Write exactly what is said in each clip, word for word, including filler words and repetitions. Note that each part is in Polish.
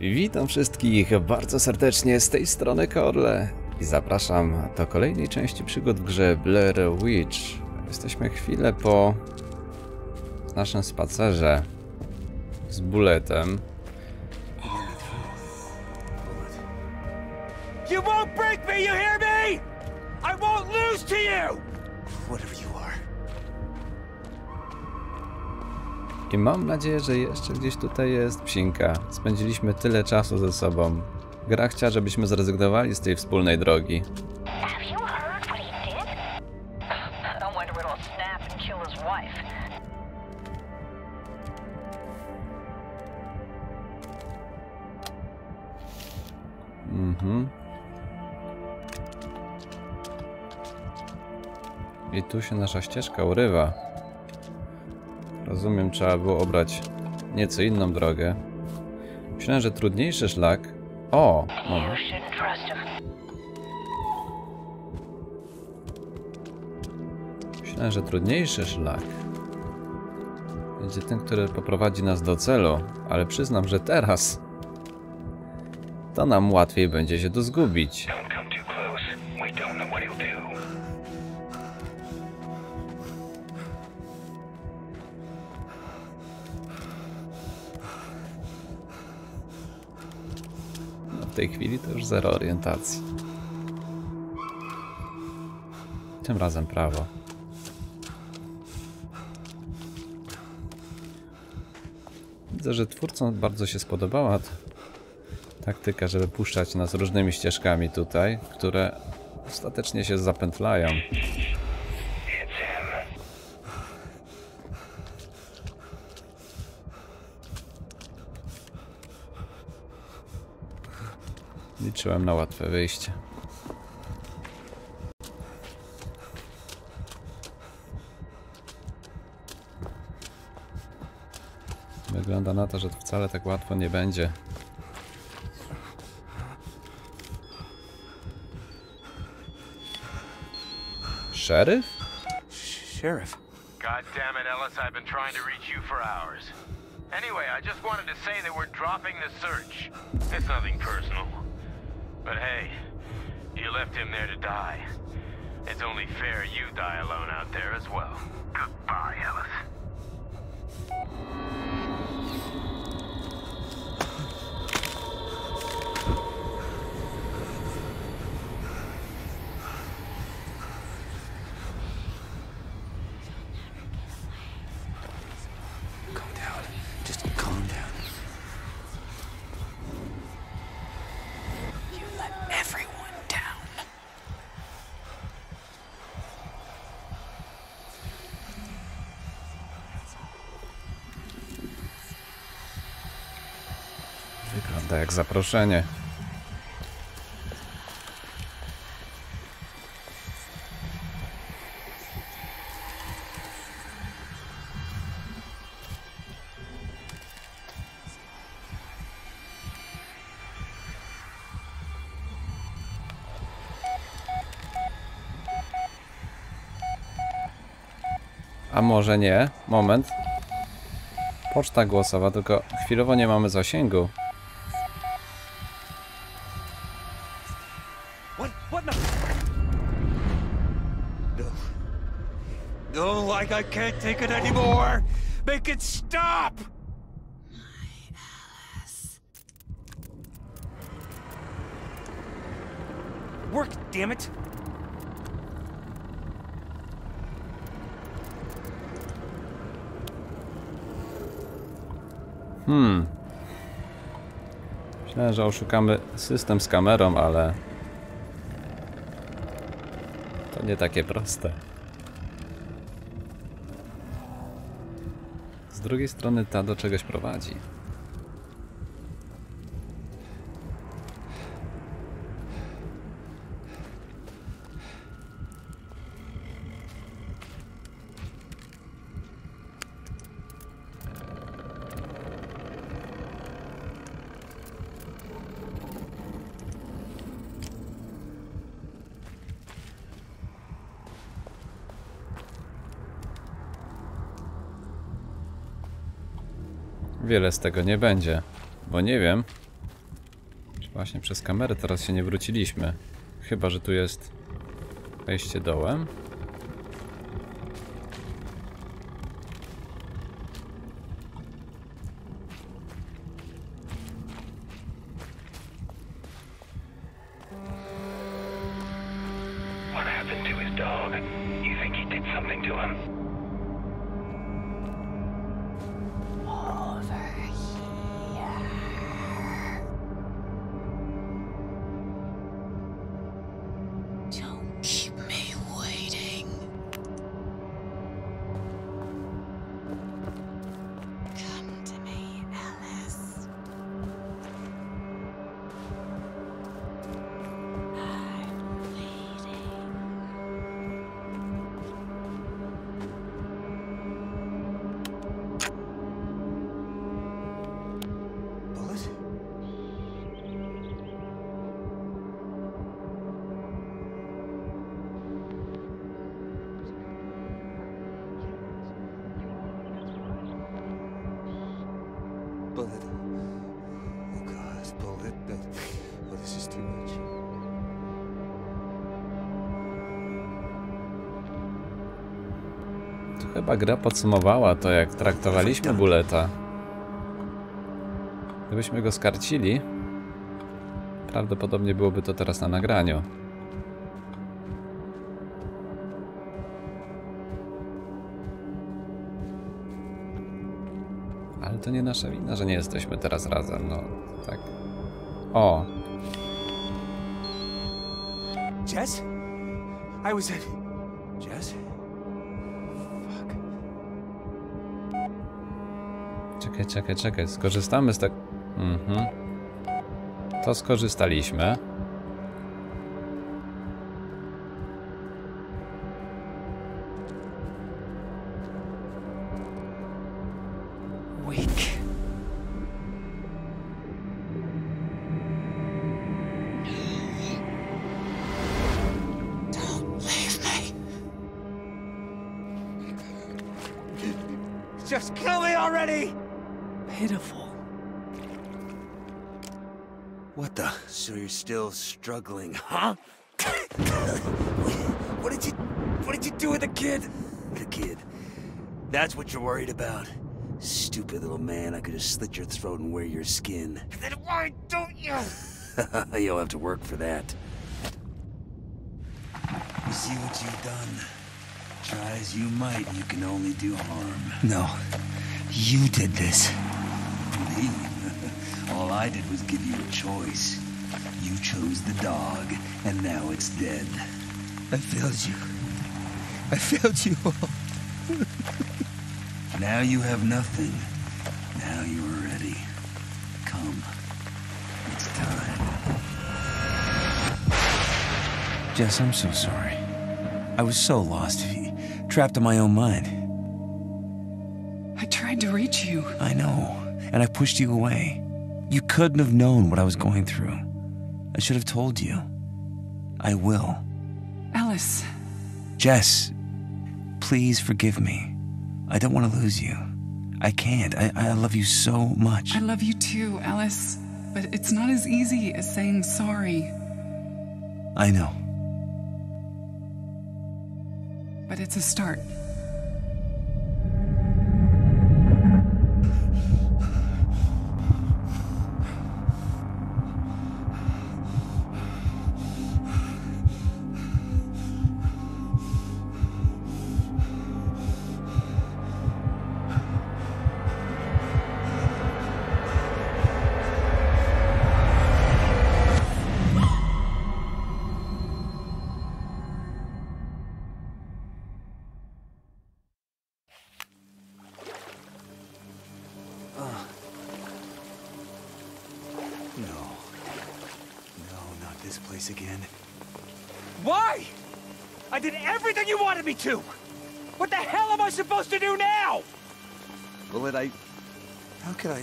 Witam wszystkich bardzo serdecznie z tej strony Korle i zapraszam do kolejnej części przygód w grze Blair Witch. Jesteśmy chwilę po naszym spacerze z Bulletem. You won't break me, you hear me? I won't lose to you. Whatever you are. I mam nadzieję, że jeszcze gdzieś tutaj jest Psinka. Spędziliśmy tyle czasu ze sobą. Gra chciała, żebyśmy zrezygnowali z tej wspólnej drogi. Mhm. I tu się nasza ścieżka urywa. Rozumiem, trzeba było obrać nieco inną drogę. Myślałem, że trudniejszy szlak. O! No. Myślałem, że trudniejszy szlak będzie ten, który poprowadzi nas do celu, ale przyznam, że teraz to nam łatwiej będzie się tu zgubić. W tej chwili to już zero orientacji. Tym razem prawo. Widzę, że twórcom bardzo się spodobała taktyka, żeby puszczać nas różnymi ścieżkami tutaj, które ostatecznie się zapętlają. Liczyłem na łatwe wyjście. Wygląda na to, że wcale tak łatwo nie będzie. Sheriff? Sheriff. God damn it, Ellis, I've been trying to reach you for hours. Anyway, I just wanted to say that we're dropping the search. It's nothing personal. But hey, you left him there to die. It's only fair you die alone out there as well. Goodbye, Alice. Tak jak zaproszenie. A może nie? Moment. Poczta głosowa, tylko chwilowo nie mamy zasięgu. I can't take it anymore. Make it stop. My Alice. Work, damn it. Hmm. Myślałem, że oszukamy system z kamerą, ale to nie takie proste. Z drugiej strony ta do czegoś prowadzi. Wiele z tego nie będzie, bo nie wiem, Właśnie przez kamerę teraz się nie wróciliśmy. Chyba że tu jest wejście dołem. Chyba gra podsumowała to, jak traktowaliśmy Bulleta. Gdybyśmy go skarcili, prawdopodobnie byłoby to teraz na nagraniu. Ale to nie nasza wina, że nie jesteśmy teraz razem, no tak. O! Jess? I was in. Jess? Czekaj, czekaj, czekaj, skorzystamy z tak... Mhm. To skorzystaliśmy. Struggling, huh? What did you what did you do with the kid? The kid. That's what you're worried about. Stupid little man, I could have slit your throat and wear your skin. Then why don't you? You'll have to work for that. You see what you've done? Try as you might, you can only do harm. No. You did this. Me? All I did was give you a choice. You chose the dog, and now it's dead. I failed you. I failed you all. Now you have nothing. Now you are ready. Come. It's time. Jess, I'm so sorry. I was so lost, trapped in my own mind. I tried to reach you. I know, and I pushed you away. You couldn't have known what I was going through. I should have told you. I will. Alice. Jess, please forgive me. I don't want to lose you. I can't. I, I love you so much. I love you too, Alice. But it's not as easy as saying sorry. I know. But it's a start. To. What the hell am I supposed to do now? Bullet, I... How could I...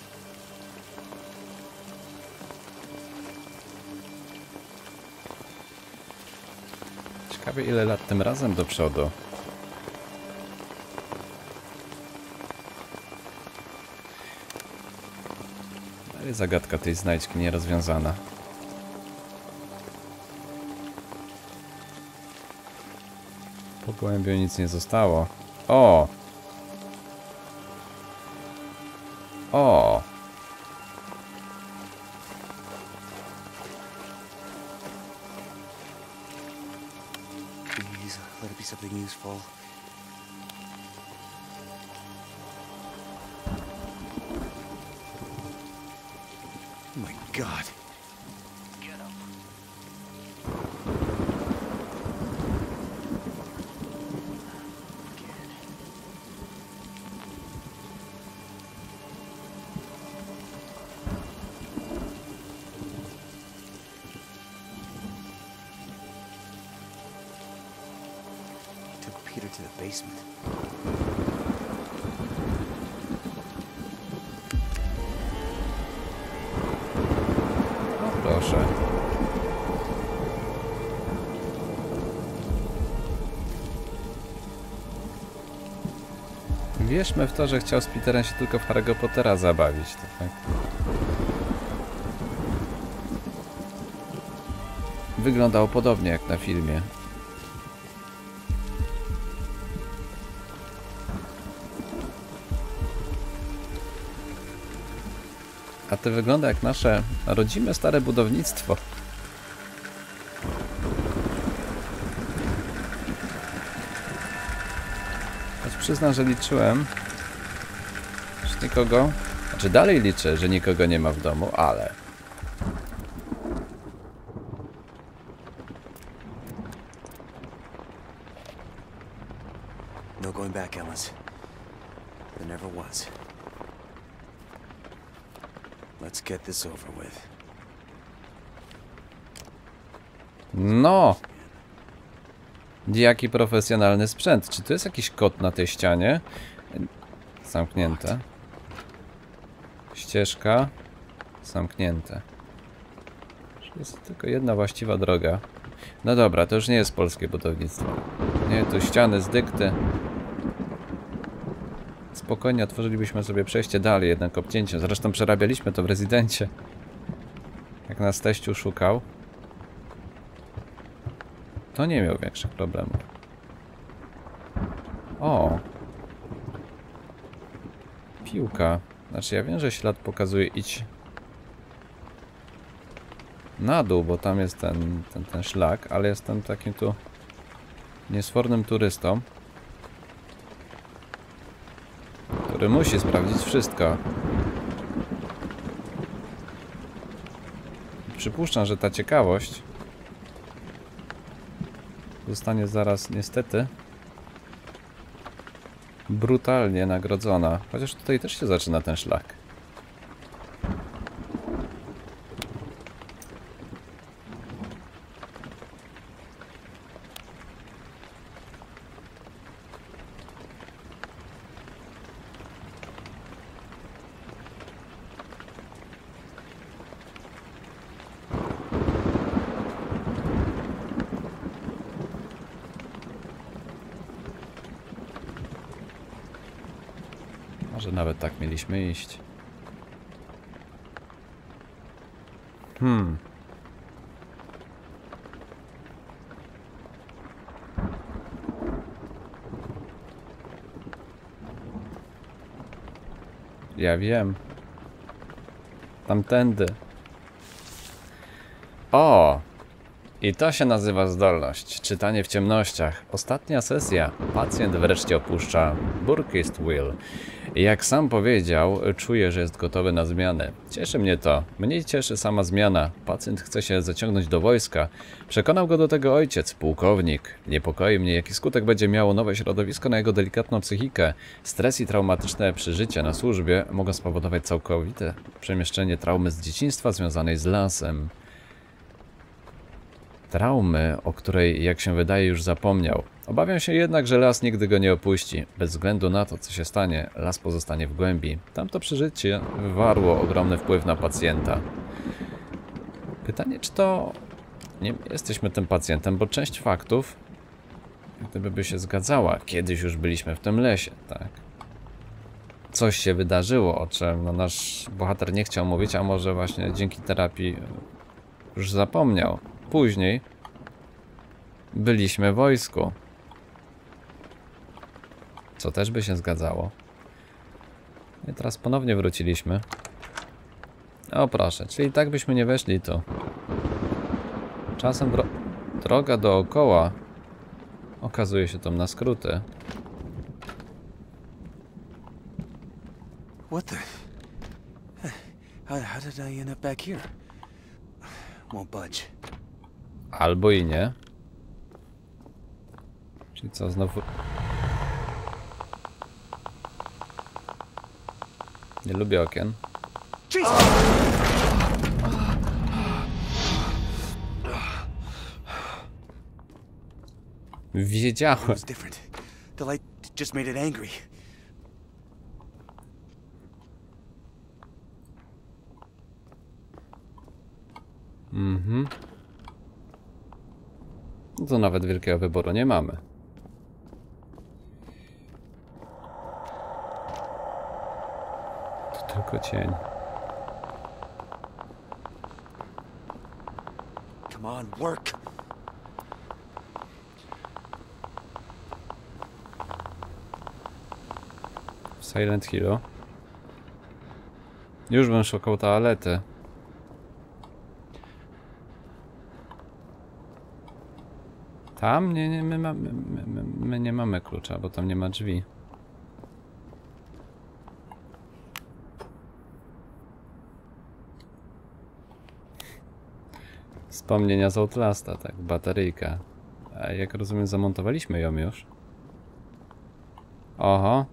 Ciekawe, ile lat tym razem do przodu. Dalej zagadka tej znajdźki nierozwiązana. Po gołębiu nic nie zostało. O! O! God. Get up. He took Peter to the basement. Wierzmy w to, że chciał z Peterem się tylko w Harry'ego Pottera zabawić, to fakt. Wyglądało podobnie jak na filmie. A to wygląda jak nasze rodzime stare budownictwo. Przyznam, że liczyłem, że nikogo, znaczy dalej liczę, że nikogo nie ma w domu, ale no going back, Alice. There never was. Let's get this over with. No! Jaki profesjonalny sprzęt. Czy tu jest jakiś kod na tej ścianie? Zamknięte. Ścieżka. Zamknięte. Jest tylko jedna właściwa droga. No dobra, to już nie jest polskie budownictwo. Nie, tu ściany z dykty. Spokojnie otworzylibyśmy sobie przejście dalej, jednak obcięciem. Zresztą przerabialiśmy to w rezydencie. Jak nas teściu szukał. To nie miał większych problemów. O! Piłka. Znaczy ja wiem, że ślad pokazuje idź na dół, bo tam jest ten, ten, ten szlak, ale jestem takim tu niesfornym turystą, który musi sprawdzić wszystko. Przypuszczam, że ta ciekawość zostanie zaraz niestety brutalnie nagrodzona. Chociaż tutaj też się zaczyna ten szlak. Może nawet tak mieliśmy iść. Hmm. Ja wiem. Tamtędy. O! I to się nazywa zdolność. Czytanie w ciemnościach. Ostatnia sesja. Pacjent wreszcie opuszcza Burkittsville. Jak sam powiedział, czuję, że jest gotowy na zmianę. Cieszy mnie to. Mnie cieszy sama zmiana. Pacjent chce się zaciągnąć do wojska. Przekonał go do tego ojciec, pułkownik. Niepokoi mnie, jaki skutek będzie miało nowe środowisko na jego delikatną psychikę. Stres i traumatyczne przeżycia na służbie mogą spowodować całkowite przemieszczenie traumy z dzieciństwa związanej z lasem. Traumy, o której, jak się wydaje, już zapomniał. Obawiam się jednak, że las nigdy go nie opuści. Bez względu na to, co się stanie, las pozostanie w głębi. Tamto przeżycie wywarło ogromny wpływ na pacjenta. Pytanie, czy to... nie jesteśmy tym pacjentem, bo część faktów gdyby się zgadzała. Kiedyś już byliśmy w tym lesie, tak? Coś się wydarzyło, o czym no, nasz bohater nie chciał mówić, a może właśnie dzięki terapii już zapomniał. Później byliśmy w wojsku. co też by się zgadzało. I teraz ponownie wróciliśmy. O proszę, czyli tak byśmy nie weszli tu. Czasem droga dookoła okazuje się tam na skróty. What the? How did I end up back here? Won't budge. Albo i nie. Czyli co, znowu... Nie lubię okien. Wiedziałem. Mhm. No to nawet wielkiego wyboru nie mamy. To tylko cień. Come on, work. W Silent Hill. Już bym szukał toalety. Tam? Nie, nie, my, mamy, my, my, my nie mamy klucza, bo tam nie ma drzwi. Wspomnienia z Outlasta, tak, bateryjka. A jak rozumiem, zamontowaliśmy ją już. Oho.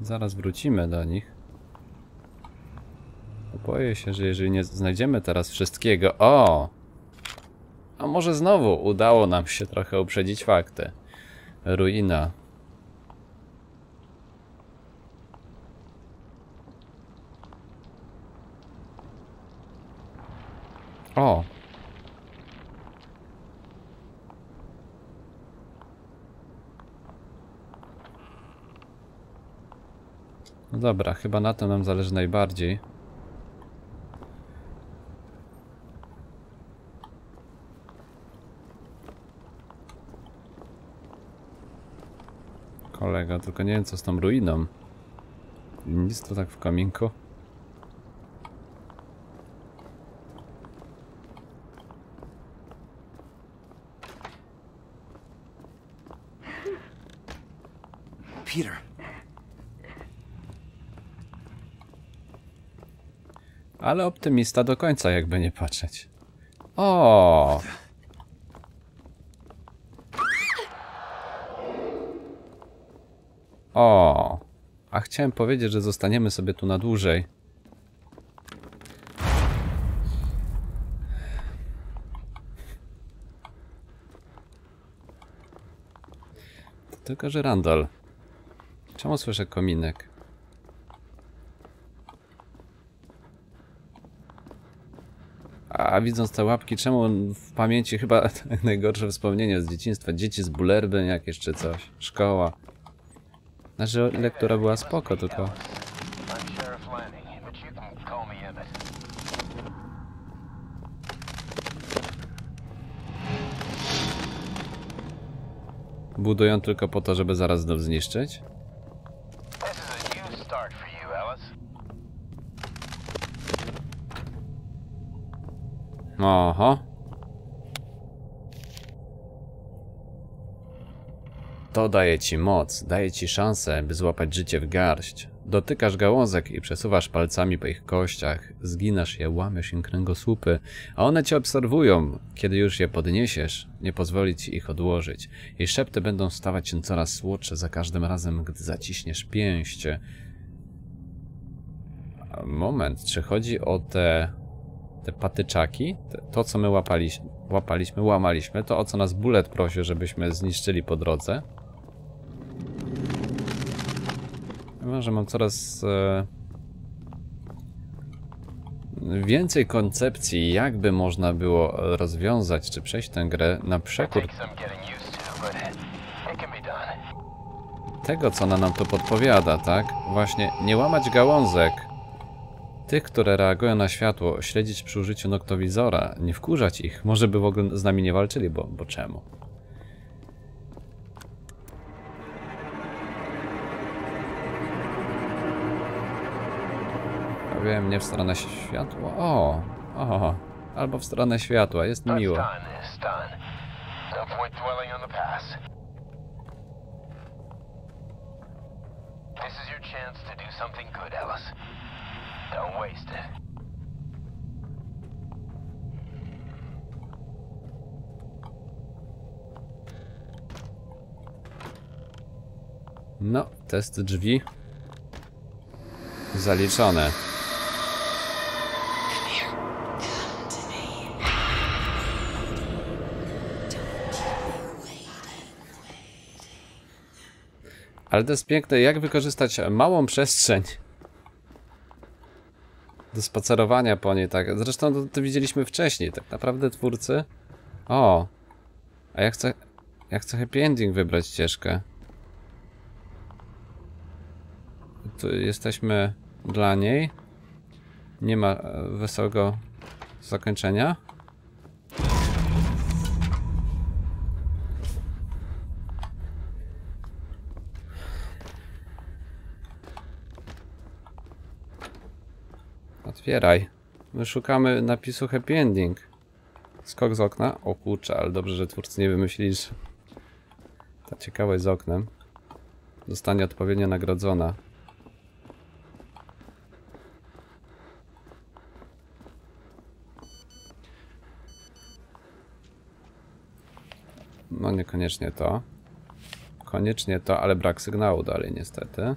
Zaraz wrócimy do nich. Boję się, że jeżeli nie znajdziemy teraz wszystkiego... O! A może znowu udało nam się trochę uprzedzić fakty. Ruina. O! No dobra, chyba na tym nam zależy najbardziej. Kolega, tylko nie wiem co z tą ruiną. Nic to tak w kominku. Peter. Ale optymista do końca, jakby nie patrzeć. O! O, a chciałem powiedzieć, że zostaniemy sobie tu na dłużej. Tylko, że Randall. Czemu słyszę kominek? A widząc te łapki, czemu w pamięci chyba najgorsze wspomnienia z dzieciństwa? Dzieci z Bulerby, jakieś czy coś. Szkoła. Znaczy, lektura była spoko, tylko... Budują tylko po to, żeby zaraz znów zniszczyć? Oho. To daje ci moc, daje ci szansę, by złapać życie w garść. Dotykasz gałązek i przesuwasz palcami po ich kościach. Zginasz je, łamiesz im kręgosłupy, a one cię obserwują. Kiedy już je podniesiesz, nie pozwoli ci ich odłożyć. Jej szepty będą stawać się coraz słodsze za każdym razem, gdy zaciśniesz pięście. Moment, czy chodzi o te... te patyczaki? To, co my łapaliśmy, łapaliśmy, łamaliśmy, to o co nas Bullet prosił, żebyśmy zniszczyli po drodze. Chyba, że mam coraz e, więcej koncepcji, jakby można było rozwiązać czy przejść tę grę na przekór tego, co ona nam to podpowiada, tak? Właśnie, nie łamać gałązek. Tych, które reagują na światło, śledzić przy użyciu noktowizora, nie wkurzać ich. Może by w ogóle z nami nie walczyli, bo, bo czemu? Wiem, nie w stronę światła. O, o, albo w stronę światła, jest miło. No, test drzwi zaliczone. Ale to jest piękne, jak wykorzystać małą przestrzeń do spacerowania po niej, tak. Zresztą to, to widzieliśmy wcześniej, tak naprawdę twórcy. O, a ja chcę, ja chcę happy ending wybrać ścieżkę. Tu jesteśmy dla niej. Nie ma wesołego zakończenia. Otwieraj. My szukamy napisu happy ending. Skok z okna? O kurczę, ale dobrze, że twórcy nie wymyślili, że ta ciekawość z oknem zostanie odpowiednio nagrodzona. No niekoniecznie to. Koniecznie to, ale brak sygnału dalej niestety.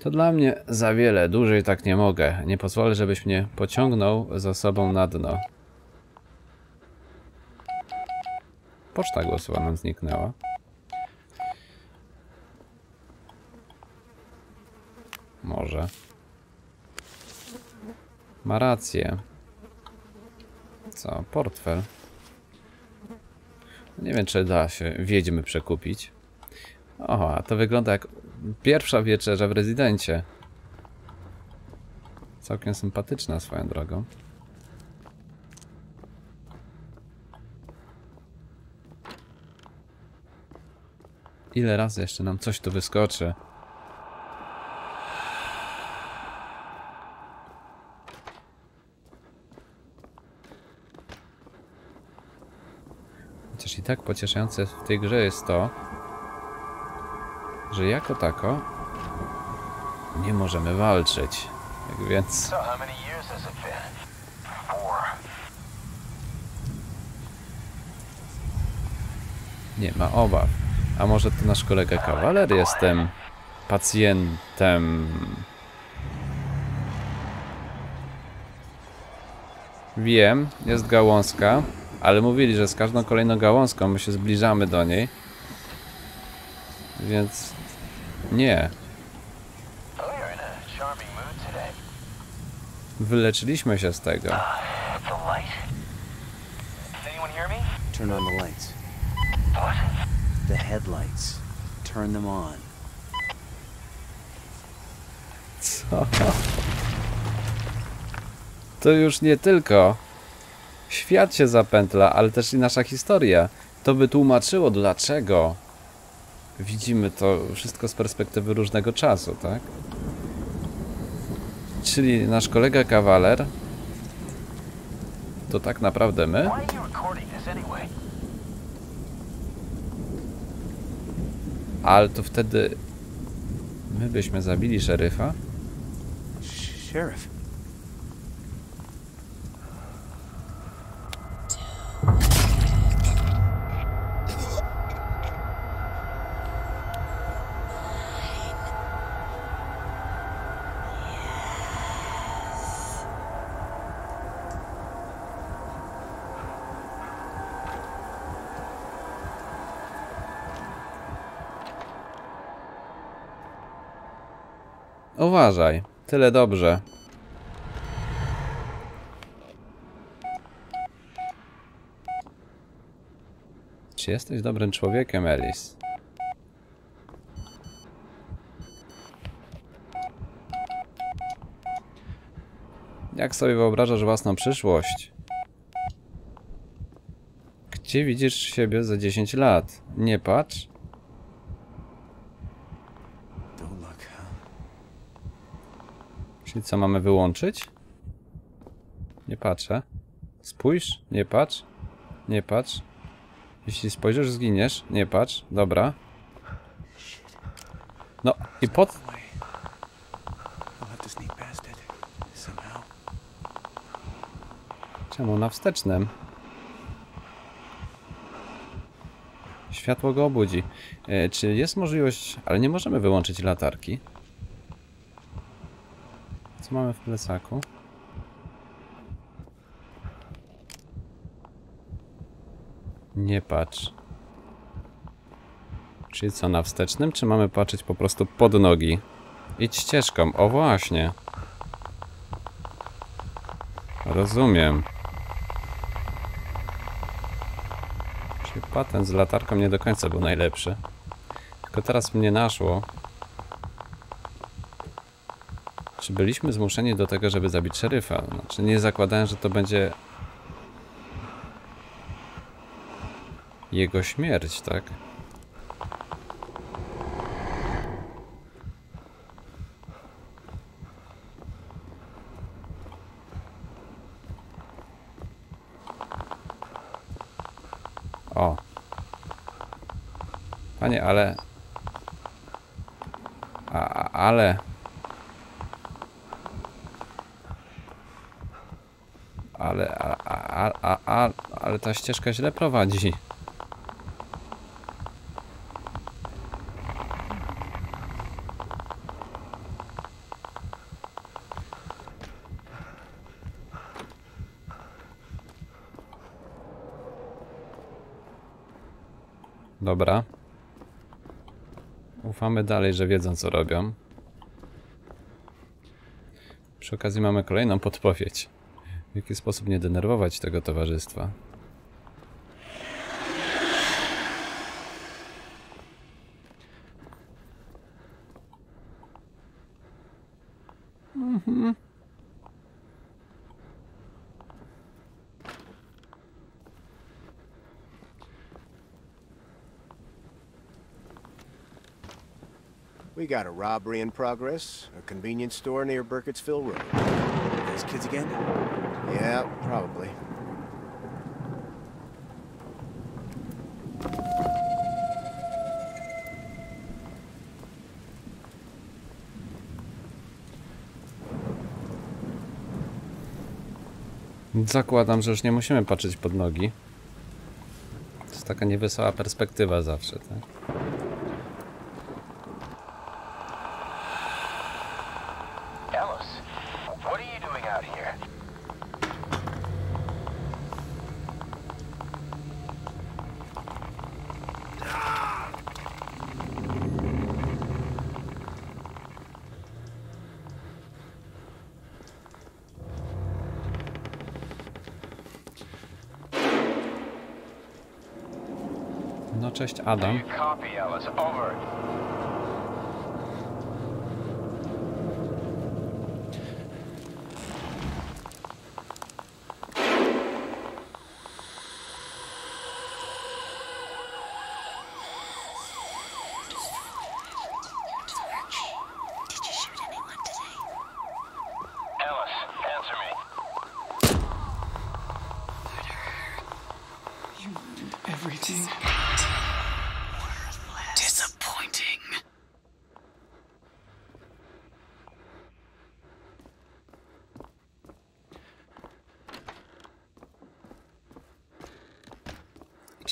To dla mnie za wiele, dłużej tak nie mogę. Nie pozwolę, żebyś mnie pociągnął za sobą na dno. Poczta głosowa nam zniknęła. Może. Ma rację. Co? Portfel. Nie wiem, czy da się wiedźmy przekupić. O, a to wygląda jak pierwsza wieczerza w rezydencie. Całkiem sympatyczna swoją drogą. Ile razy jeszcze nam coś tu wyskoczy? Chociaż i tak pocieszające w tej grze jest to, że jako tako nie możemy walczyć. Tak więc nie ma obaw. A może to nasz kolega kawaler? Jestem pacjentem. Wiem, jest gałązka, ale mówili, że z każdą kolejną gałązką my się zbliżamy do niej. Więc nie. Wyleczyliśmy się z tego. Turn on the lights. The headlights. Turn them on. Co? To już nie tylko świat się zapętla, ale też i nasza historia. To by tłumaczyło, dlaczego widzimy to wszystko z perspektywy różnego czasu, tak? Czyli nasz kolega kawaler to tak naprawdę my? Ale to wtedy my byśmy zabili szeryfa? Sheriff. Uważaj, tyle dobrze. Czy jesteś dobrym człowiekiem, Alice? Jak sobie wyobrażasz własną przyszłość? Gdzie widzisz siebie za dziesięć lat? Nie patrz. Czyli co, mamy wyłączyć? Nie patrzę. Spójrz, nie patrz. Nie patrz. Jeśli spojrzysz, zginiesz. Nie patrz. Dobra. No i pod... Czemu na wstecznym? Światło go obudzi. E, czy jest możliwość... Ale nie możemy wyłączyć latarki. Co mamy w plecaku? Nie patrz. Czyli co, na wstecznym? Czy mamy patrzeć po prostu pod nogi? Idź ścieżką. O właśnie. Rozumiem. Czyli patent z latarką nie do końca był najlepszy. Tylko teraz mnie naszło. Czy byliśmy zmuszeni do tego, żeby zabić szeryfa? Znaczy, nie zakładałem, że to będzie... jego śmierć, tak? O. Panie, ale... A, ale... Ale, a, a, a, a, ale ta ścieżka źle prowadzi. Dobra. Ufamy dalej, że wiedzą, co robią. Przy okazji mamy kolejną podpowiedź. W jaki sposób nie denerwować tego towarzystwa. Mhm. We got a robbery in progress, a convenience store near Burkittsville Road. Those kids again? Yeah, probably. Zakładam, że już nie musimy patrzeć pod nogi. To jest taka niewesoła perspektywa zawsze, tak? No cześć, Adam.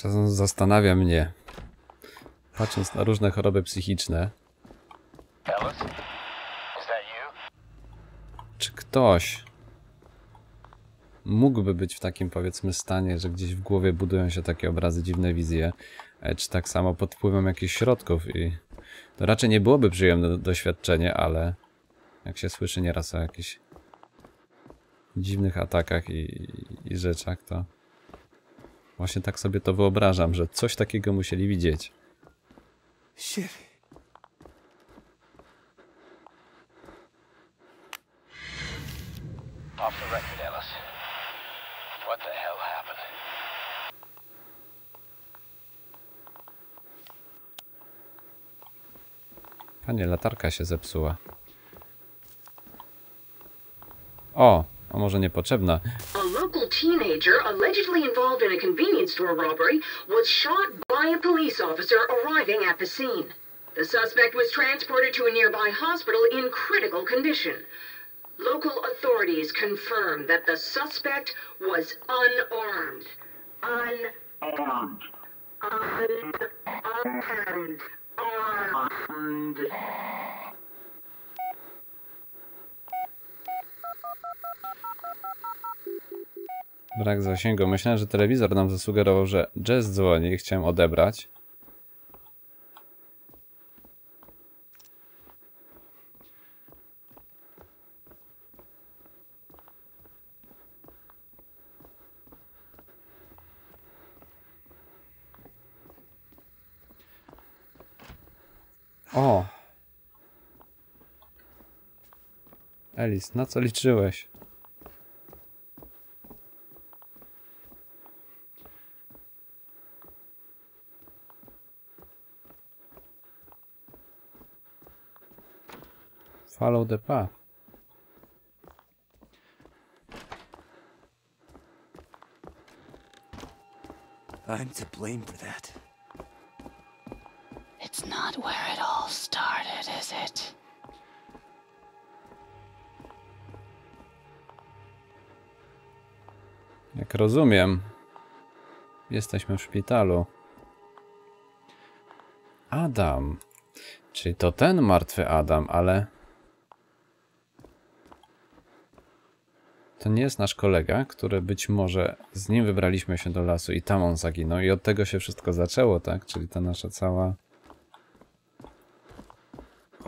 Czasem zastanawia mnie, patrząc na różne choroby psychiczne, czy ktoś mógłby być w takim, powiedzmy, stanie, że gdzieś w głowie budują się takie obrazy, dziwne wizje, czy tak samo pod wpływem jakichś środków. I to raczej nie byłoby przyjemne doświadczenie, ale jak się słyszy nieraz o jakichś dziwnych atakach i, i rzeczach, to... Właśnie tak sobie to wyobrażam, że coś takiego musieli widzieć. Shit. Off the record, Ellis. What the hell happened? A nie, latarka się zepsuła. O, a może niepotrzebna. A local teenager allegedly involved in a convenience store robbery was shot by a police officer arriving at the scene. The suspect was transported to a nearby hospital in critical condition. Local authorities confirmed that the suspect was unarmed. Unarmed. Unarmed. Unarmed. Brak zasięgu. Myślałem, że telewizor nam zasugerował, że Jess dzwoni i chciałem odebrać. O! Alice, na co liczyłeś? Follow the path. I'm to blame for that. It's not where it all started, is it? Jak rozumiem, jesteśmy w szpitalu. Adam. Czyli to ten martwy Adam, ale... To nie jest nasz kolega, który być może z nim wybraliśmy się do lasu i tam on zaginął i od tego się wszystko zaczęło, tak? Czyli ta nasza cała...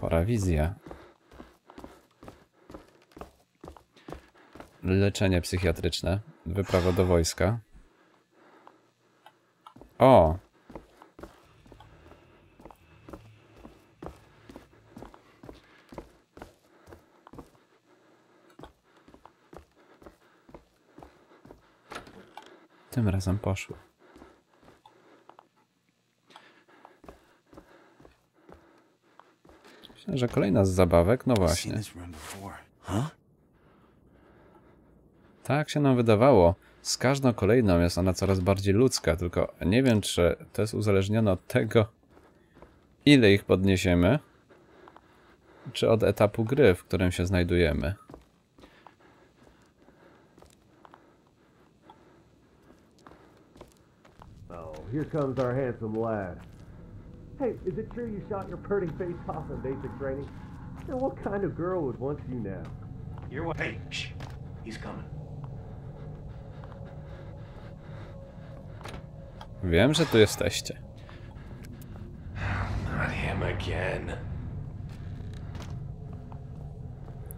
Chora wizja. Leczenie psychiatryczne. Wyprawa do wojska. O! Tym razem poszło. Myślę, że kolejna z zabawek, no właśnie. Tak się nam wydawało. Z każdą kolejną jest ona coraz bardziej ludzka, tylko nie wiem, czy to jest uzależnione od tego, ile ich podniesiemy, czy od etapu gry, w którym się znajdujemy. Here comes our handsome lad. Hey, is it true you shot your pretty face off in basic training? And what kind of girl would want you now? You're what? Hey, shh. He's coming. Wiem, że tu jesteście. Not him again.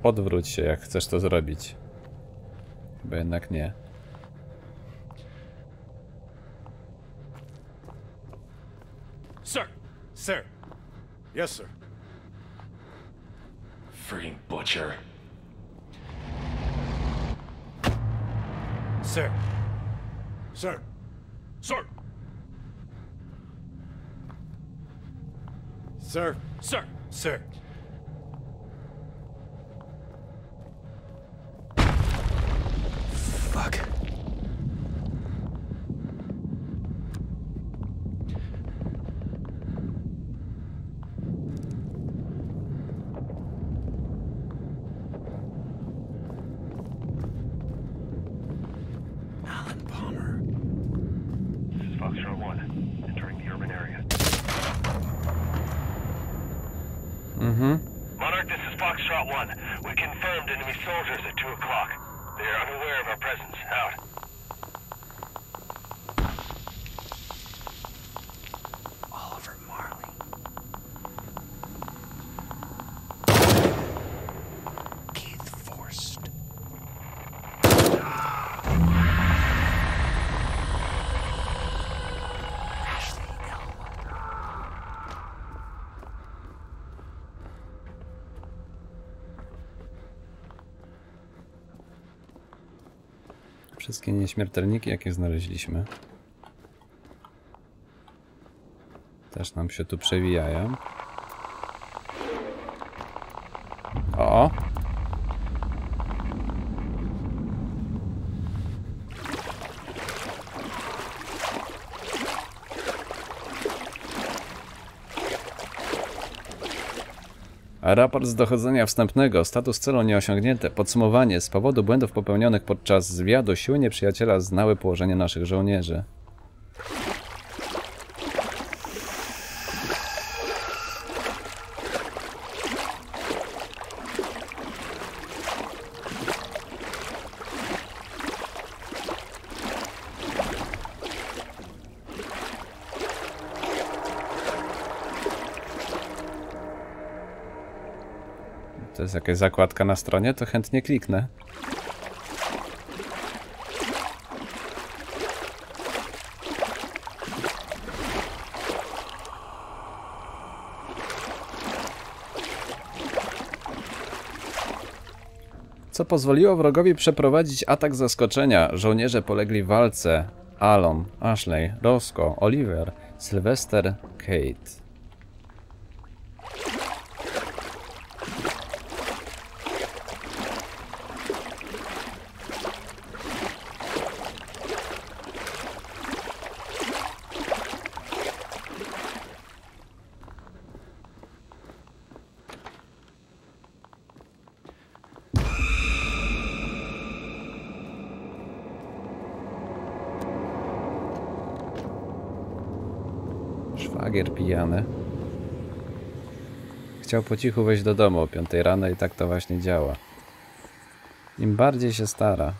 Odwróć się, jak chcesz to zrobić. Chyba jednak nie. Sir! Sir! Yes, sir. Freaking butcher. Sir. Sir. Sir! Sir. Sir. Sir. Fuck. Wszystkie nieśmiertelniki, jakie znaleźliśmy, też nam się tu przewijają. O! Raport z dochodzenia wstępnego. Status celu nieosiągnięte. Podsumowanie. Z powodu błędów popełnionych podczas zwiadu siły nieprzyjaciela znały położenie naszych żołnierzy. To jest jakaś zakładka na stronie, to chętnie kliknę. Co pozwoliło wrogowi przeprowadzić atak zaskoczenia. Żołnierze polegli w walce. Alan, Ashley, Roscoe, Oliver, Sylwester, Kate. Szwagier pijany. Chciał po cichu wejść do domu o piątej rano i tak to właśnie działa. Im bardziej się stara.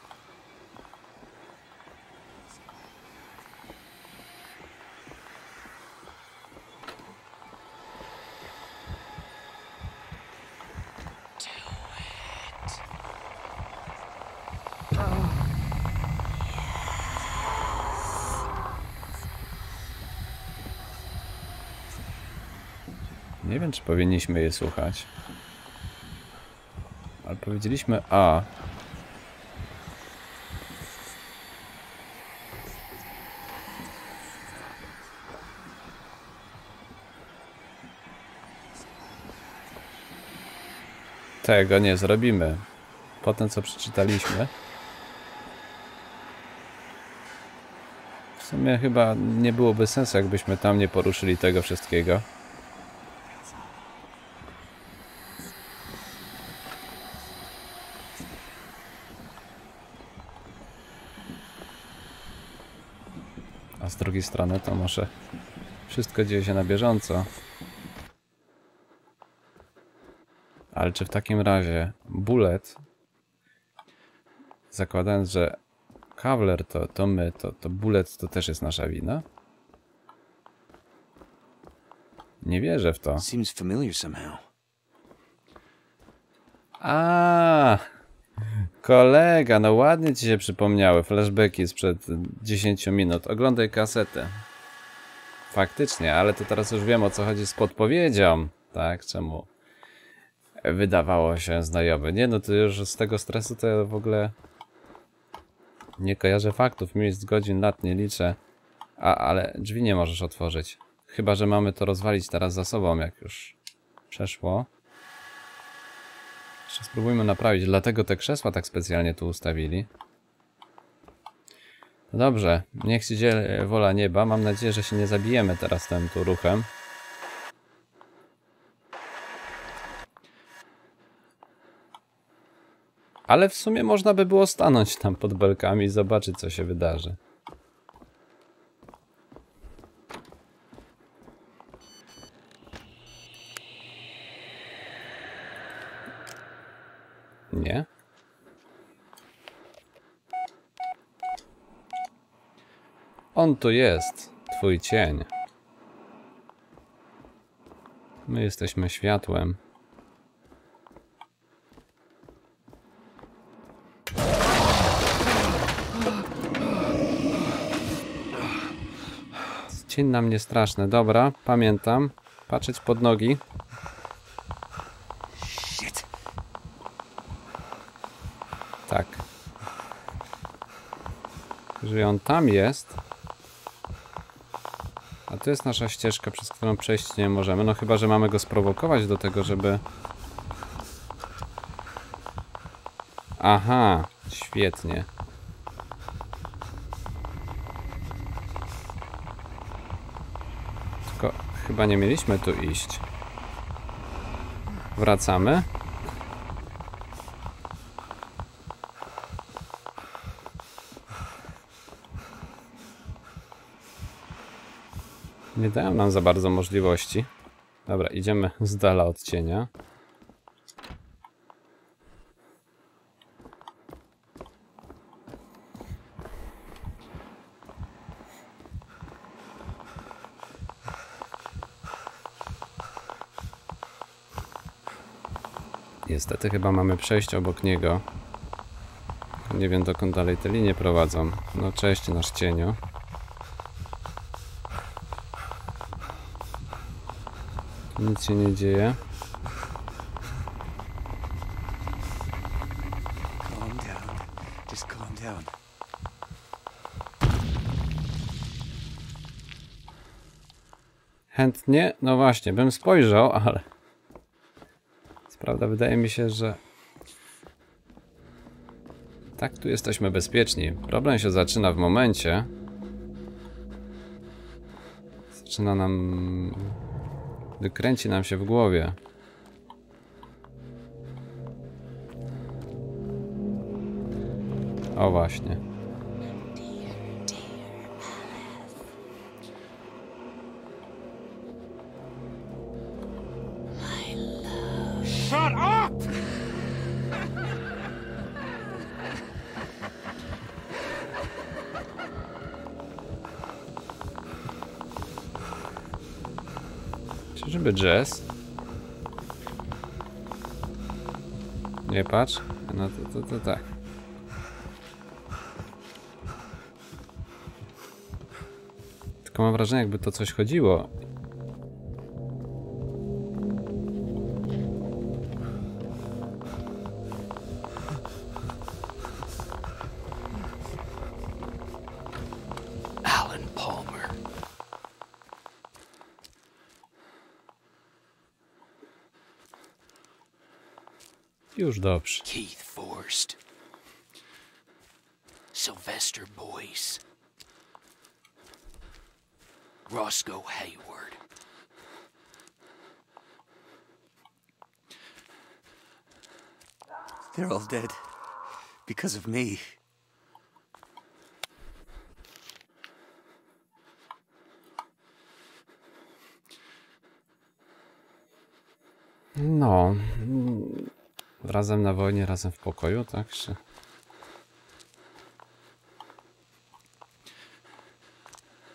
Nie wiem, czy powinniśmy je słuchać. Ale powiedzieliśmy A. Tego nie zrobimy. Po tym, co przeczytaliśmy. W sumie chyba nie byłoby sensu, jakbyśmy tam nie poruszyli tego wszystkiego. Z drugiej strony to może wszystko dzieje się na bieżąco. Ale czy w takim razie Bullet, zakładając, że Kawler to, to my, to, to Bullet to też jest nasza wina? Nie wierzę w to. A, kolega, no ładnie ci się przypomniały flashbacki sprzed dziesięciu minut. Oglądaj kasetę. Faktycznie, ale to teraz już wiem, o co chodzi z podpowiedzią. Tak, czemu wydawało się znajomy. Nie, no to już z tego stresu to ja w ogóle nie kojarzę faktów. Miejsc, godzin, lat nie liczę. A, ale drzwi nie możesz otworzyć. Chyba że mamy to rozwalić teraz za sobą, jak już przeszło. Jeszcze spróbujmy naprawić, dlatego te krzesła tak specjalnie tu ustawili. Dobrze, niech się dzieje wola nieba. Mam nadzieję, że się nie zabijemy teraz tym tu ruchem. Ale w sumie można by było stanąć tam pod belkami i zobaczyć, co się wydarzy. Nie? On tu jest, twój cień. My jesteśmy światłem. Cień na mnie straszny, dobra, pamiętam. Patrzeć pod nogi. Jeżeli on tam jest... A to jest nasza ścieżka, przez którą przejść nie możemy. No chyba, że mamy go sprowokować do tego, żeby... Aha, świetnie. Tylko chyba nie mieliśmy tu iść. Wracamy. Nie dają nam za bardzo możliwości. Dobra, idziemy z dala od cienia. Niestety chyba mamy przejść obok niego. Nie wiem, dokąd dalej te linie prowadzą. No cześć, nasz cieniu. Nic się nie dzieje. Chętnie? No właśnie, bym spojrzał, ale... Co prawda wydaje mi się, że... Tak, tu jesteśmy bezpieczni. Problem się zaczyna w momencie... Zaczyna nam... Gdy kręci nam się w głowie. O właśnie. Shut up! Czyżby Jess? Nie patrz. No to, to, to tak. Tylko mam wrażenie, jakby to coś chodziło. Już dobrze. Keith Forrest. Sylwester Boyce. Roscoe Hayward. They're all dead because of me. No. Razem na wojnie, razem w pokoju, tak? Czy...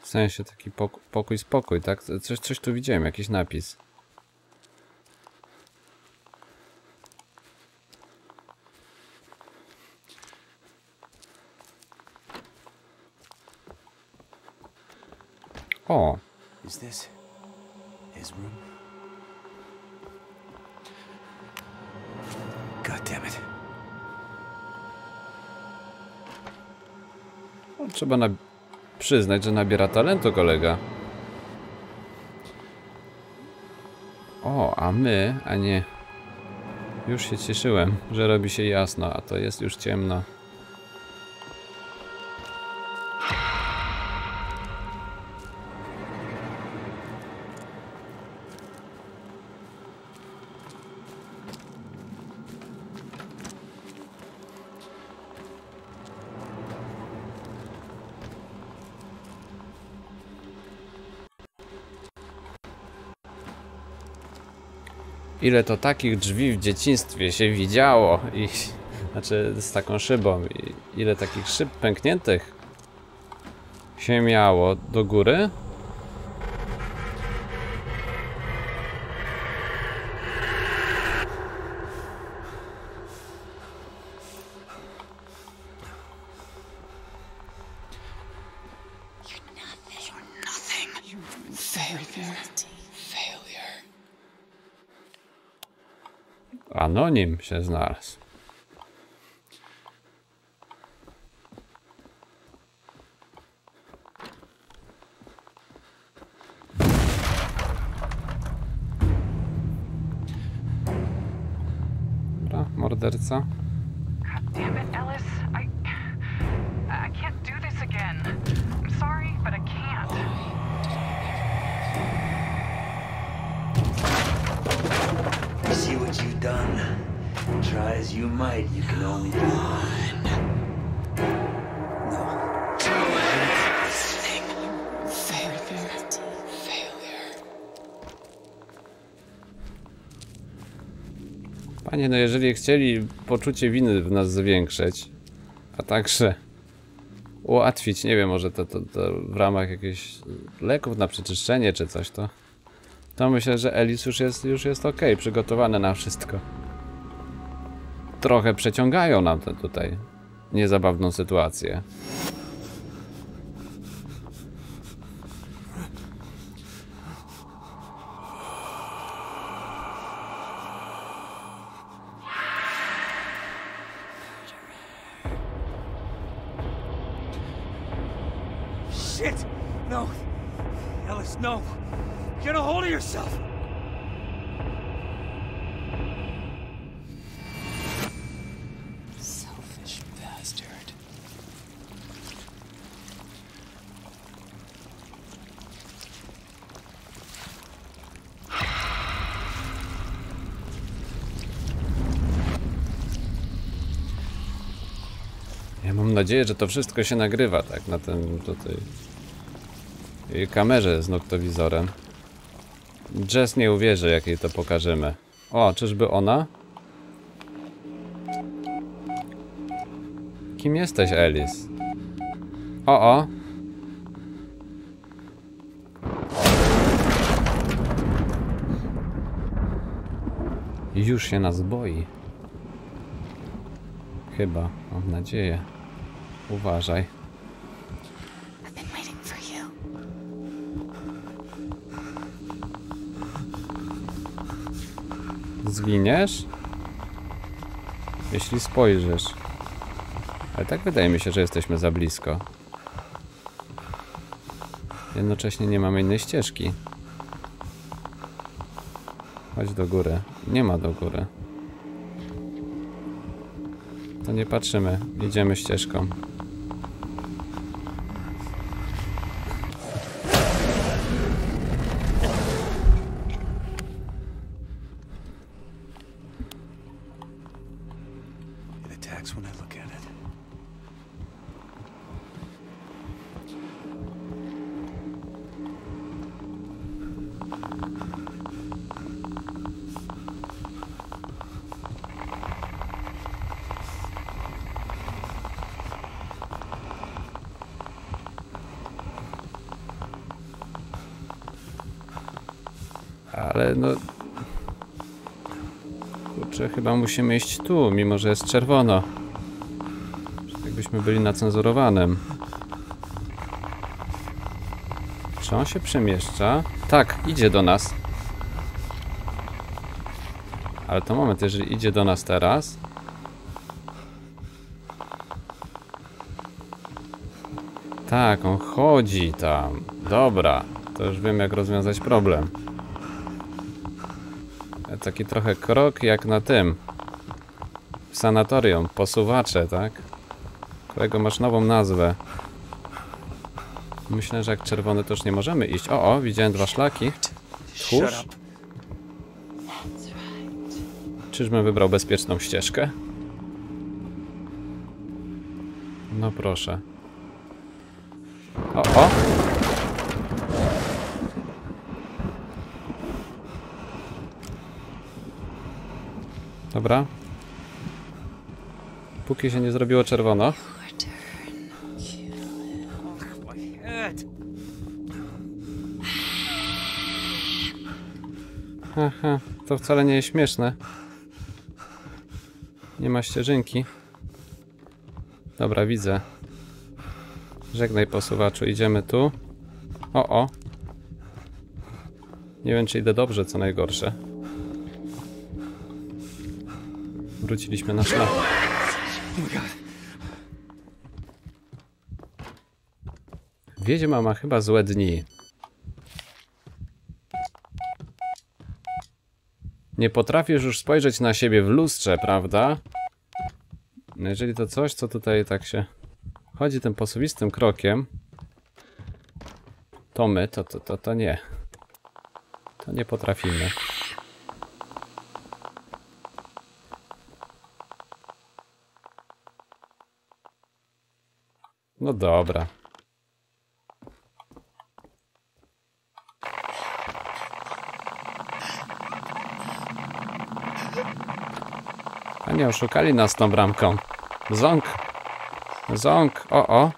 W sensie taki pokój, pokój, spokój, tak? Coś, coś tu widziałem, jakiś napis. O! Is this his room? Trzeba na... przyznać, że nabiera talentu kolega. O, a my, a nie... Już się cieszyłem, że robi się jasno, a to jest już ciemno. Ile to takich drzwi w dzieciństwie się widziało i... Znaczy, z taką szybą. I ile takich szyb pękniętych się miało do góry? Anonim się znalazł. morderca. God damn it, Ellis. I I can't do this again. I'm sorry, but I can't. See what you've done. Try as you might, you can only do one. Panie, no jeżeli chcieli poczucie winy w nas zwiększyć, a także ułatwić, nie wiem, może to, to, to w ramach jakichś leków na przeczyszczenie czy coś, to to myślę, że Alice już jest, już jest ok, przygotowane na wszystko. Trochę przeciągają nam tę tutaj niezabawną sytuację. Mam nadzieję, że to wszystko się nagrywa, tak, na tym tutaj kamerze z noktowizorem. Jess nie uwierzy, jak jej to pokażemy. O, czyżby ona? Kim jesteś, Alice? O, o. Już się nas boi. Chyba, mam nadzieję. Uważaj. Zginiesz? Jeśli spojrzysz. Ale tak wydaje mi się, że jesteśmy za blisko. Jednocześnie nie mamy innej ścieżki. Chodź do góry. Nie ma do góry. To nie patrzymy. Idziemy ścieżką. Ale no... Kurczę, chyba musimy iść tu, mimo że jest czerwono. Jakbyśmy byli na cenzurowanym. Czy on się przemieszcza? Tak, idzie do nas. Ale to moment, jeżeli idzie do nas teraz... Tak, on chodzi tam. Dobra, to już wiem, jak rozwiązać problem. Taki trochę krok jak na tym w sanatorium, posuwacze, tak? Którego masz nową nazwę. Myślę, że jak czerwony to już nie możemy iść. O, o, widziałem dwa szlaki. Tchórz. Czyżbym wybrał bezpieczną ścieżkę? No proszę. O, o. Dobra. Póki się nie zrobiło czerwono. Aha, to wcale nie jest śmieszne. Nie ma ścieżynki. Dobra, widzę. Żegnaj, posuwaczu, idziemy tu. O, o. Nie wiem, czy idę dobrze, co najgorsze. Wróciliśmy na szlak. Wiedźma ma chyba złe dni. Nie potrafisz już spojrzeć na siebie w lustrze, prawda? No jeżeli to coś, co tutaj tak się chodzi tym posuwistym krokiem, to my, to, to, to, to nie. To nie potrafimy. No dobra. A nie oszukali nas tą bramką. Ząk. Ząk. O, o.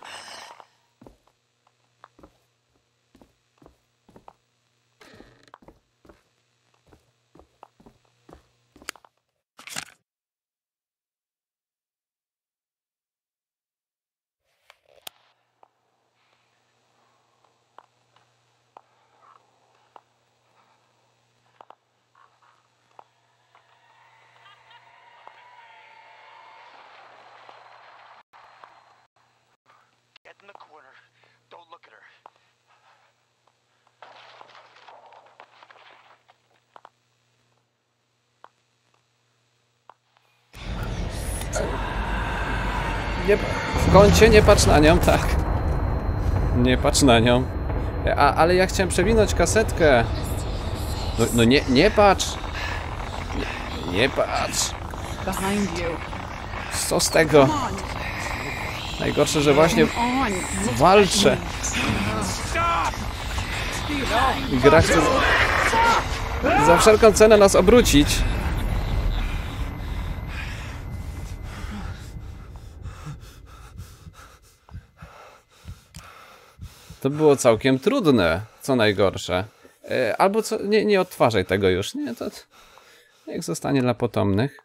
Nie, w kącie nie patrz na nią, tak. Nie patrz na nią. A, ale ja chciałem przewinąć kasetkę. No, no nie, nie patrz. Nie, nie patrz. Co z tego? Najgorsze, że właśnie walczę. Gra chce za, za wszelką cenę nas obrócić. To było całkiem trudne, co najgorsze. Yy, albo co, nie, nie odtwarzaj tego już, nie? To niech zostanie dla potomnych.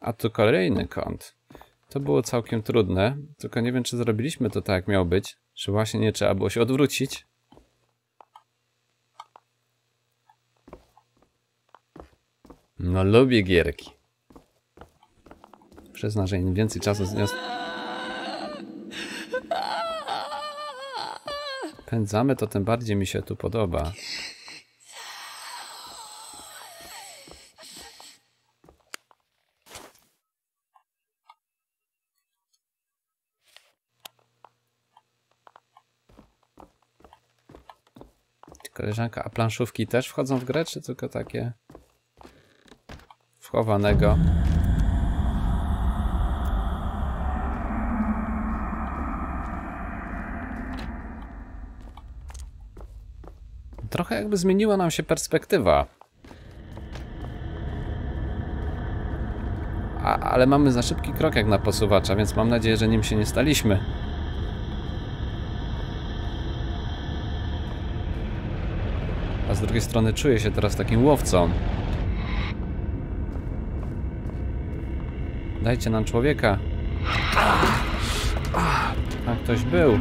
A tu kolejny kąt. To było całkiem trudne, tylko nie wiem, czy zrobiliśmy to tak, jak miało być. Czy właśnie nie trzeba było się odwrócić. No lubię gierki. Przyzna, że im więcej czasu zniosę. Pędzamy, to tym bardziej mi się tu podoba. Koleżanka, a planszówki też wchodzą w grę, czy tylko takie wchowanego? Trochę jakby zmieniła nam się perspektywa. A, ale mamy za szybki krok jak na posuwacza, więc mam nadzieję, że nim się nie staliśmy. A z drugiej strony czuję się teraz takim łowcą. Dajcie nam człowieka. A ktoś był.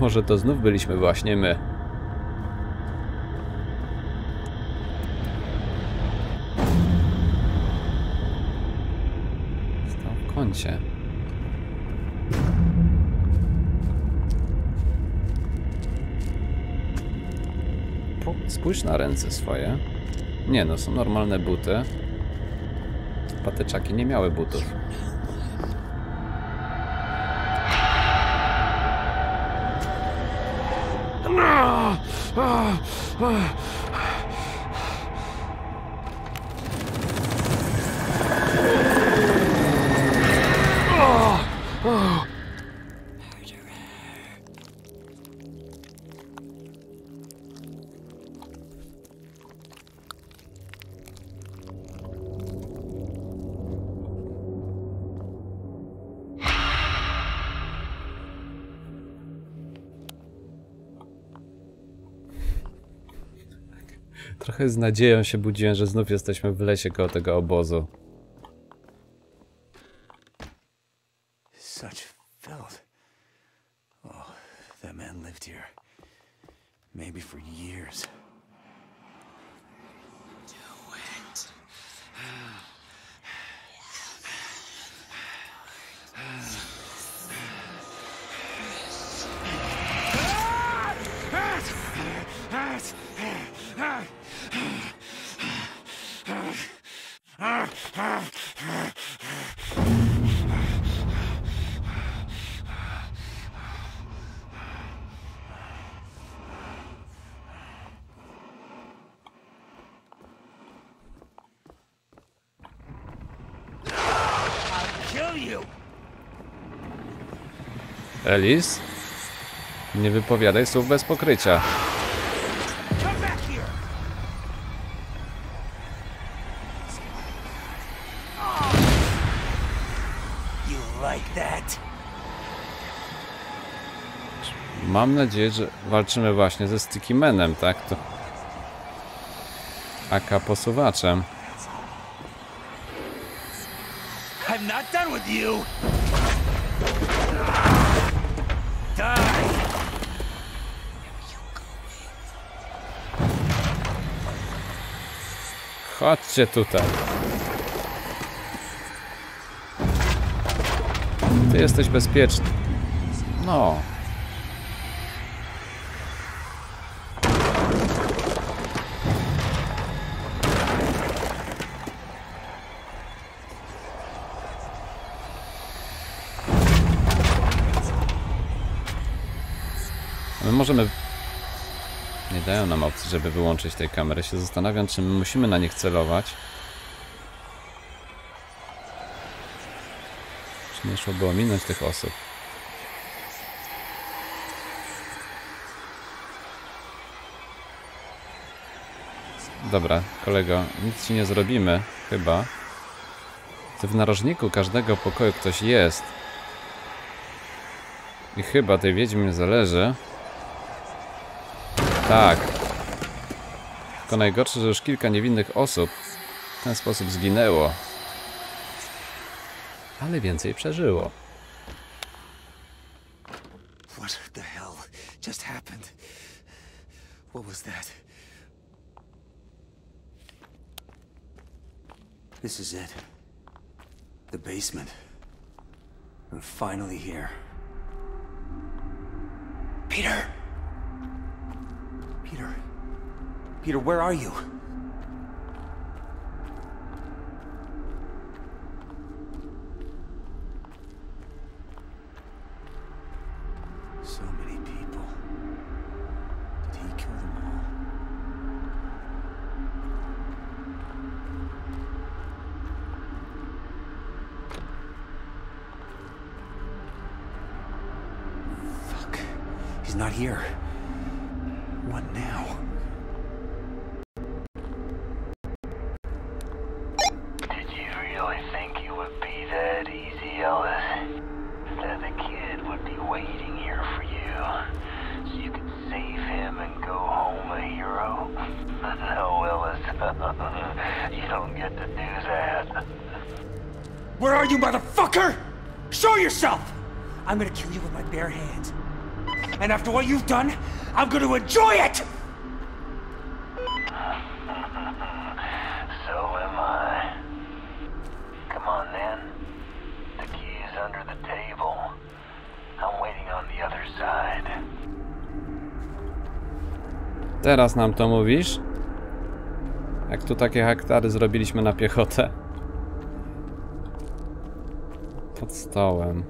Może to znów byliśmy właśnie my. Stał w kącie. Spójrz na ręce swoje. Nie no, są normalne buty. Patyczaki nie miały butów. Trochę z nadzieją się budziłem, że znów jesteśmy w lesie koło tego obozu. Such filth. Oh, that man lived here. Maybe for years. Do it. Yes. Alice, nie wypowiadaj słów bez pokrycia. Mam nadzieję, że walczymy właśnie ze Sticky Manem, tak? To... aka posuwaczem. I'm not done with you. Chodźcie tutaj. Ty jesteś bezpieczny. No. My możemy... Nie dają nam opcji, żeby wyłączyć tej kamery. Się zastanawiam, czy my musimy na nich celować. Czy nie szłoby ominąć tych osób? Dobra, kolego, nic ci nie zrobimy, chyba. Ty w narożniku każdego pokoju ktoś jest. I chyba tej wiedźmie zależy. Tak. Tylko najgorsze, że już kilka niewinnych osób w ten sposób zginęło. Ale więcej przeżyło. What the hell just happened? What was that? This is it. The basement. We're finally here. Peter. Peter. Peter, where are you? So many people. Did he kill them all? Fuck. He's not here. What now? Did you really think you would be that easy, Ellis? That the kid would be waiting here for you, so you could save him and go home a hero? No, Ellis. You don't get to do that. Where are you, motherfucker? Show yourself! I'm gonna kill you with my bare hands. And after what you've done, I'm going to enjoy it! So am I. Come on, then. The key is under the table. I'm waiting on the other side. Teraz nam to mówisz? Jak tu takie haktary zrobiliśmy na piechotę? Pod stołem.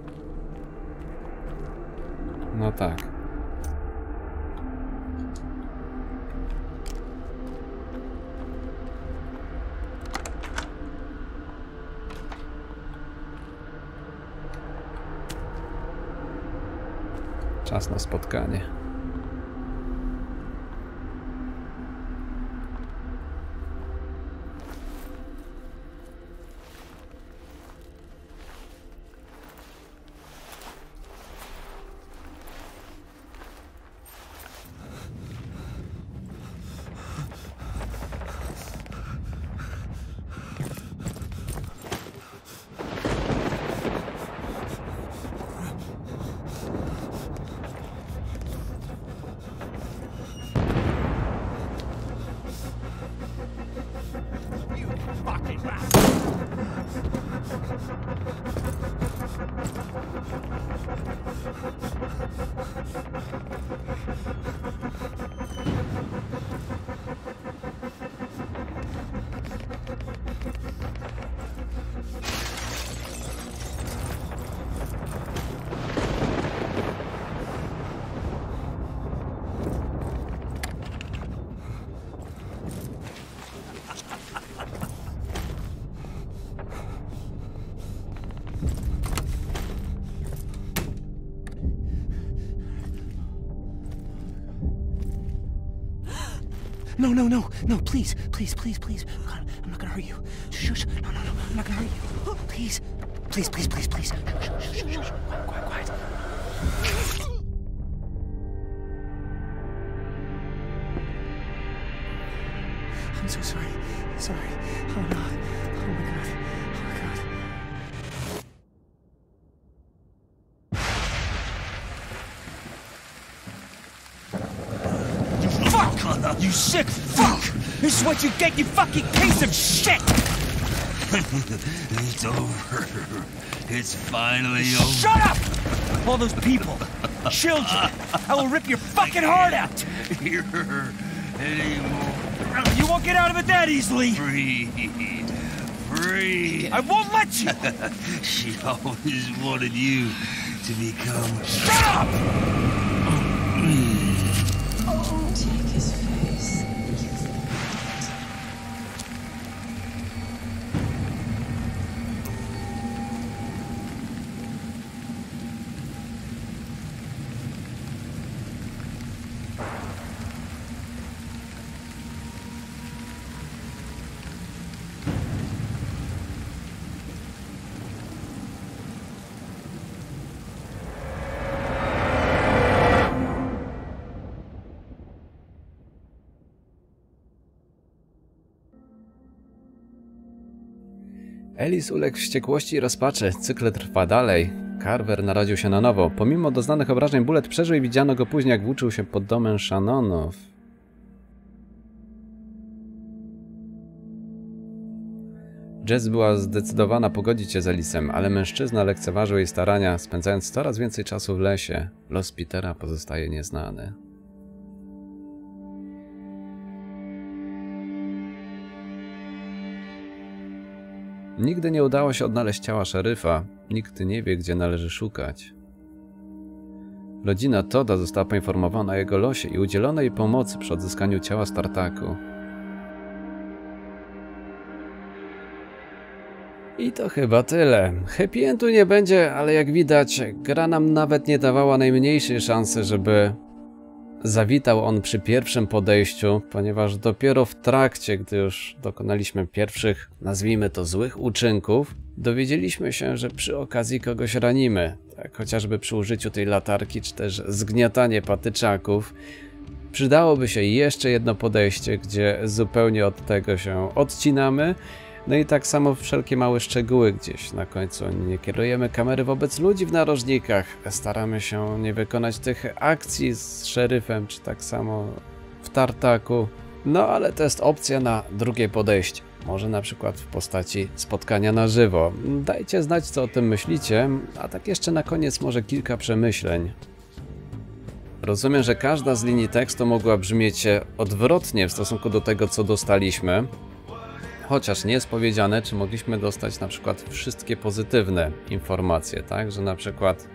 No tak. Czas na spotkanie. No, no, no, no, please, please, please, please. God, I'm not gonna hurt you. Shush, no, no, no, I'm not gonna hurt you. Please, please, please, please, please. Shush, shush, shush, shush. Quiet, quiet, quiet. I'm so sorry, sorry. Oh no, oh my God, oh my God. You sick fuck! This is what you get, you fucking piece of shit! It's over. It's finally over. Shut up! All those people, children, I will rip your fucking heart out! Here anymore. You won't get out of it that easily! Free. Free. I won't let you! She always wanted you to become... Shut up! Ellis uległ wściekłości i rozpaczy. Cykl trwa dalej. Carver narodził się na nowo. Pomimo doznanych obrażeń Bullet przeżył i widziano go później, jak włóczył się pod domem Shannonów. Jess była zdecydowana pogodzić się z Ellisem, ale mężczyzna lekceważył jej starania, spędzając coraz więcej czasu w lesie. Los Petera pozostaje nieznany. Nigdy nie udało się odnaleźć ciała szeryfa. Nikt nie wie, gdzie należy szukać. Rodzina Todda została poinformowana o jego losie i udzielono jej pomocy przy odzyskaniu ciała z tartaku. I to chyba tyle. Happy endu nie będzie, ale jak widać, gra nam nawet nie dawała najmniejszej szansy, żeby zawitał on przy pierwszym podejściu, ponieważ dopiero w trakcie, gdy już dokonaliśmy pierwszych, nazwijmy to, złych uczynków, dowiedzieliśmy się, że przy okazji kogoś ranimy, tak chociażby przy użyciu tej latarki, czy też zgniatanie patyczaków. Przydałoby się jeszcze jedno podejście, gdzie zupełnie od tego się odcinamy. No i tak samo wszelkie małe szczegóły gdzieś na końcu. Nie kierujemy kamery wobec ludzi w narożnikach. Staramy się nie wykonać tych akcji z szeryfem, czy tak samo w tartaku. No ale to jest opcja na drugie podejście. Może na przykład w postaci spotkania na żywo. Dajcie znać, co o tym myślicie. A tak jeszcze na koniec może kilka przemyśleń. Rozumiem, że każda z linii tekstu mogła brzmieć odwrotnie w stosunku do tego, co dostaliśmy. Chociaż nie jest powiedziane, czy mogliśmy dostać na przykład wszystkie pozytywne informacje, tak? Że na przykład,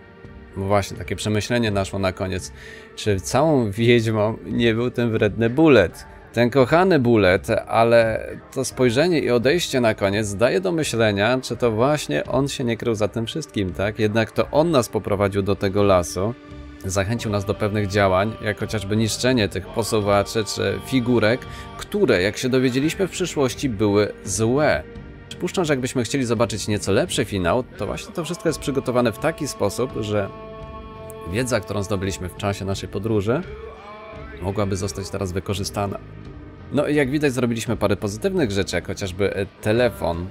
właśnie takie przemyślenie naszło na koniec, czy całą wiedźmą nie był ten wredny Bullet, ten kochany Bullet, ale to spojrzenie i odejście na koniec daje do myślenia, czy to właśnie on się nie krył za tym wszystkim, tak? Jednak to on nas poprowadził do tego lasu, zachęcił nas do pewnych działań, jak chociażby niszczenie tych posuwaczy czy figurek, które, jak się dowiedzieliśmy w przyszłości, były złe. Przypuszczam, że jakbyśmy chcieli zobaczyć nieco lepszy finał, to właśnie to wszystko jest przygotowane w taki sposób, że wiedza, którą zdobyliśmy w czasie naszej podróży, mogłaby zostać teraz wykorzystana. No i jak widać, zrobiliśmy parę pozytywnych rzeczy, jak chociażby telefon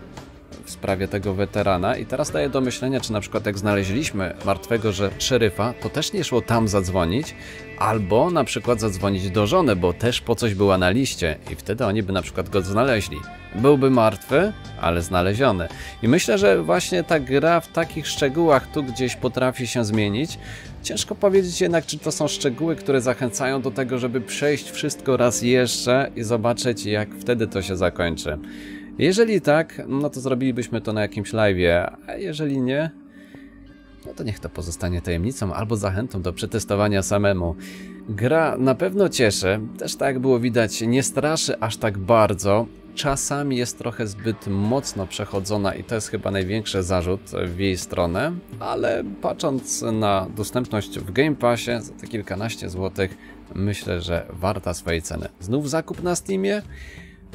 w sprawie tego weterana, i teraz daję do myślenia, czy na przykład jak znaleźliśmy martwego że szeryfa, to też nie szło tam zadzwonić, albo na przykład zadzwonić do żony, bo też po coś była na liście i wtedy oni by na przykład go znaleźli. Byłby martwy, ale znaleziony. I myślę, że właśnie ta gra w takich szczegółach tu gdzieś potrafi się zmienić. Ciężko powiedzieć jednak, czy to są szczegóły, które zachęcają do tego, żeby przejść wszystko raz jeszcze i zobaczyć, jak wtedy to się zakończy. Jeżeli tak, no to zrobilibyśmy to na jakimś live'ie, a jeżeli nie, no to niech to pozostanie tajemnicą albo zachętą do przetestowania samemu. Gra na pewno cieszy, też tak było widać, nie straszy aż tak bardzo. czasami jest trochę zbyt mocno przechodzona i to jest chyba największy zarzut w jej stronę, ale patrząc na dostępność w Game Passie za te kilkanaście złotych, myślę, że warta swojej ceny. Znów zakup na Steamie?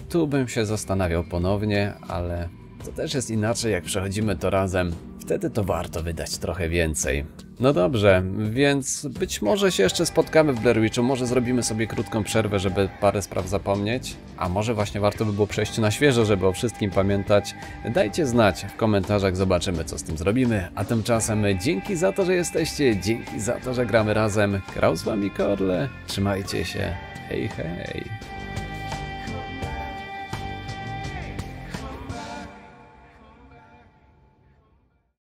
Tu bym się zastanawiał ponownie, ale to też jest inaczej, jak przechodzimy to razem. Wtedy to warto wydać trochę więcej. No dobrze, więc być może się jeszcze spotkamy w Blair Witchu, może zrobimy sobie krótką przerwę, żeby parę spraw zapomnieć, a może właśnie warto by było przejść na świeżo, żeby o wszystkim pamiętać. Dajcie znać w komentarzach, zobaczymy co z tym zrobimy, a tymczasem dzięki za to, że jesteście, dzięki za to, że gramy razem. Grał z wami Korle, trzymajcie się, hej hej.